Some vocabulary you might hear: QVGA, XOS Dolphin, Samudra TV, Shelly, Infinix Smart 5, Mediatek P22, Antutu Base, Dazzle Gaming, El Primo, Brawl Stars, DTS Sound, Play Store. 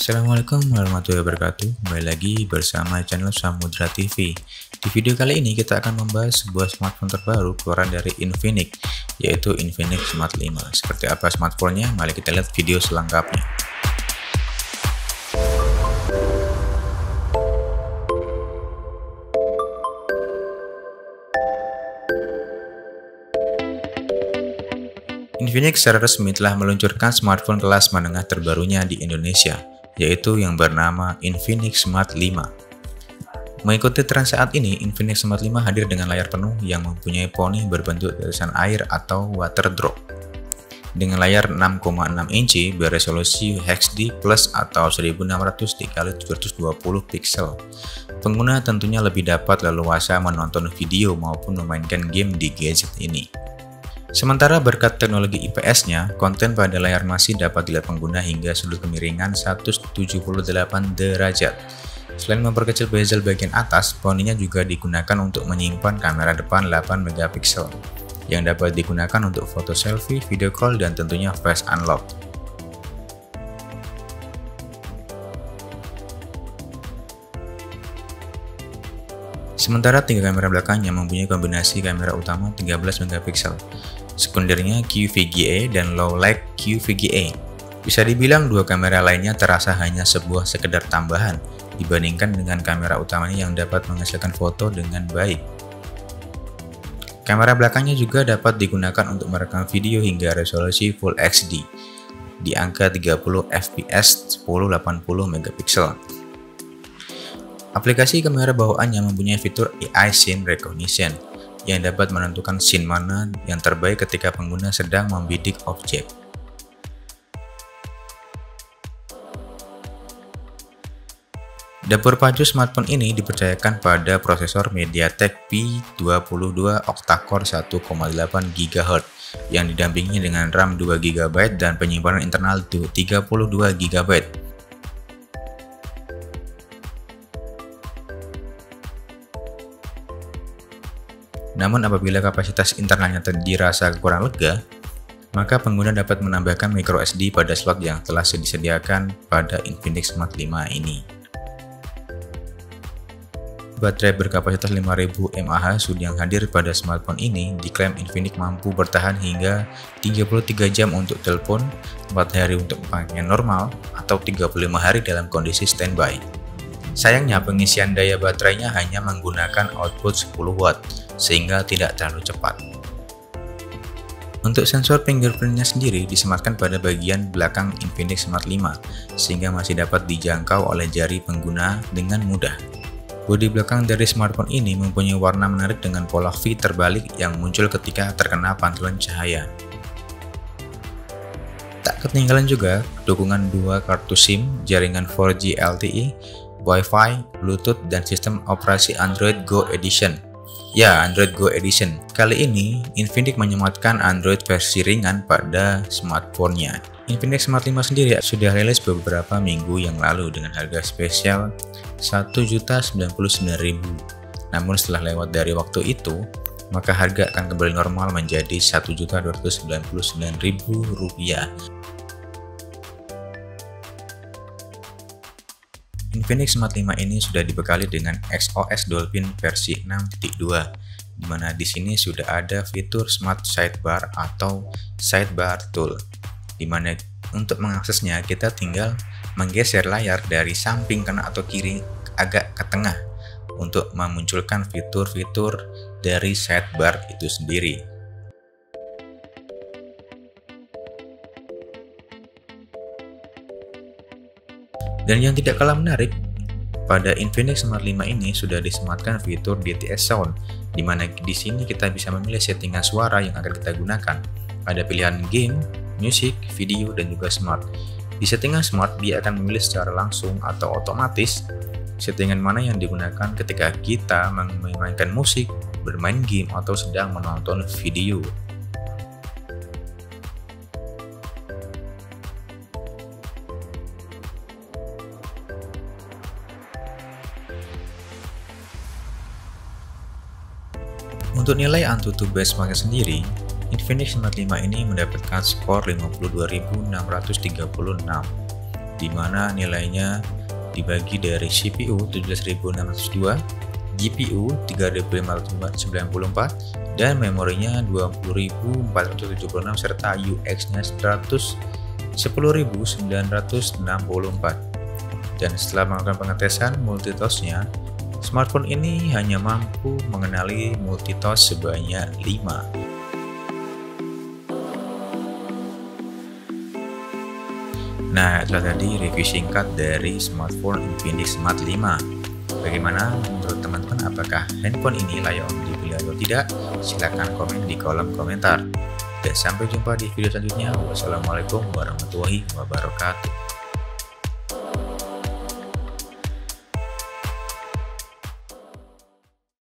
Assalamualaikum warahmatullahi wabarakatuh. Kembali lagi bersama channel Samudra TV. Di video kali ini kita akan membahas sebuah smartphone terbaru keluaran dari Infinix, yaitu Infinix Smart 5. Seperti apa smartphone-nya? Mari kita lihat video selengkapnya. Infinix secara resmi telah meluncurkan smartphone kelas menengah terbarunya di Indonesia, yaitu yang bernama Infinix Smart 5. Mengikuti tren saat ini, Infinix Smart 5 hadir dengan layar penuh yang mempunyai poni berbentuk tetesan air atau water drop. Dengan layar 6,6 inci beresolusi HD+ atau 1600x720 pixel. Pengguna tentunya lebih dapat leluasa menonton video maupun memainkan game di gadget ini. Sementara berkat teknologi IPS-nya, konten pada layar masih dapat dilihat pengguna hingga sudut kemiringan 178 derajat. Selain memperkecil bezel bagian atas, poninya juga digunakan untuk menyimpan kamera depan 8 MP yang dapat digunakan untuk foto selfie, video call, dan tentunya face unlock. Sementara tiga kamera belakangnya mempunyai kombinasi kamera utama 13 MP, sekundernya QVGA dan low light QVGA. Bisa dibilang dua kamera lainnya terasa hanya sebuah sekedar tambahan dibandingkan dengan kamera utamanya yang dapat menghasilkan foto dengan baik. Kamera belakangnya juga dapat digunakan untuk merekam video hingga resolusi Full HD di angka 30 fps 1080 MP. Aplikasi kamera bawaannya mempunyai fitur AI Scene Recognition yang dapat menentukan scene mana yang terbaik ketika pengguna sedang membidik objek. Dapur pacu smartphone ini dipercayakan pada prosesor Mediatek P22 octa-core 1,8 GHz yang didampingi dengan RAM 2 GB dan penyimpanan internal 32 GB. Namun apabila kapasitas internalnya dirasa kurang lega, maka pengguna dapat menambahkan microSD pada slot yang telah disediakan pada Infinix Smart 5 ini. Baterai berkapasitas 5000 mAh yang hadir pada smartphone ini diklaim Infinix mampu bertahan hingga 33 jam untuk telepon, 4 hari untuk pemakaian normal, atau 35 hari dalam kondisi standby. Sayangnya pengisian daya baterainya hanya menggunakan output 10 Watt, sehingga tidak terlalu cepat. Untuk sensor fingerprintnya sendiri disematkan pada bagian belakang Infinix Smart 5, sehingga masih dapat dijangkau oleh jari pengguna dengan mudah. Bodi belakang dari smartphone ini mempunyai warna menarik dengan pola V terbalik yang muncul ketika terkena pantulan cahaya. Tak ketinggalan juga dukungan 2 kartu SIM, jaringan 4G LTE, Wi-Fi, Bluetooth, dan sistem operasi Android Go Edition. Ya, Android Go Edition. Kali ini, Infinix menyematkan Android versi ringan pada smartphone-nya. Infinix Smart 5 sendiri sudah rilis beberapa minggu yang lalu dengan harga spesial Rp1.099.000. Namun setelah lewat dari waktu itu, maka harga akan kembali normal menjadi Rp1.299.000. Infinix Smart 5 ini sudah dibekali dengan XOS Dolphin versi 6.2, di mana di sini sudah ada fitur Smart Sidebar atau Sidebar Tool, di mana untuk mengaksesnya kita tinggal menggeser layar dari samping kanan atau kiri agak ke tengah untuk memunculkan fitur-fitur dari sidebar itu sendiri. Dan yang tidak kalah menarik, pada Infinix Smart 5 ini sudah disematkan fitur DTS Sound, di mana di sini kita bisa memilih settingan suara yang akan kita gunakan. Ada pilihan game, musik, video, dan juga smart. Di settingan smart, dia akan memilih secara langsung atau otomatis settingan mana yang digunakan ketika kita memainkan musik, bermain game, atau sedang menonton video. Untuk nilai Antutu Base pakai sendiri, Infinix Smart 5 ini mendapatkan skor 52.636. di mana nilainya dibagi dari CPU 17602, GPU 3594 dan memorinya 20476 serta UX-nya 110.964. Dan setelah melakukan pengetesan multitasknya, smartphone ini hanya mampu mengenali multitask sebanyak 5. Nah, itulah tadi review singkat dari smartphone Infinix Smart 5. Bagaimana menurut teman-teman, apakah handphone ini layak untuk dibeli atau tidak? Silahkan komen di kolom komentar. Dan sampai jumpa di video selanjutnya. Wassalamualaikum warahmatullahi wabarakatuh.